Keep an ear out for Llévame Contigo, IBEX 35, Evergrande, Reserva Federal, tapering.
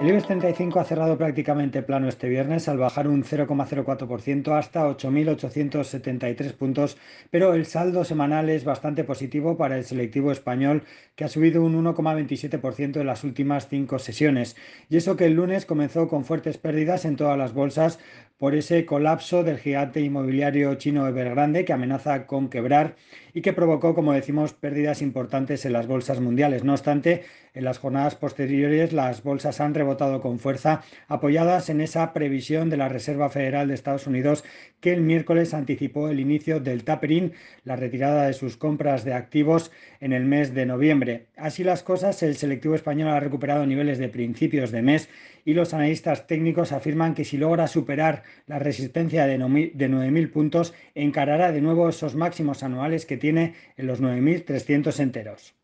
El IBEX 35 ha cerrado prácticamente plano este viernes al bajar un 0,04% hasta 8.873 puntos, pero el saldo semanal es bastante positivo para el selectivo español, que ha subido un 1,27% en las últimas 5 sesiones. Y eso que el lunes comenzó con fuertes pérdidas en todas las bolsas por ese colapso del gigante inmobiliario chino Evergrande, que amenaza con quebrar y que provocó, como decimos, pérdidas importantes en las bolsas mundiales. No obstante, en las jornadas posteriores las bolsas han rebotado con fuerza, apoyadas en esa previsión de la Reserva Federal de Estados Unidos, que el miércoles anticipó el inicio del tapering, la retirada de sus compras de activos en el mes de noviembre. Así las cosas, el selectivo español ha recuperado niveles de principios de mes y los analistas técnicos afirman que si logra superar la resistencia de 9.000 puntos, encarará de nuevo esos máximos anuales que tiene en los 9.300 enteros.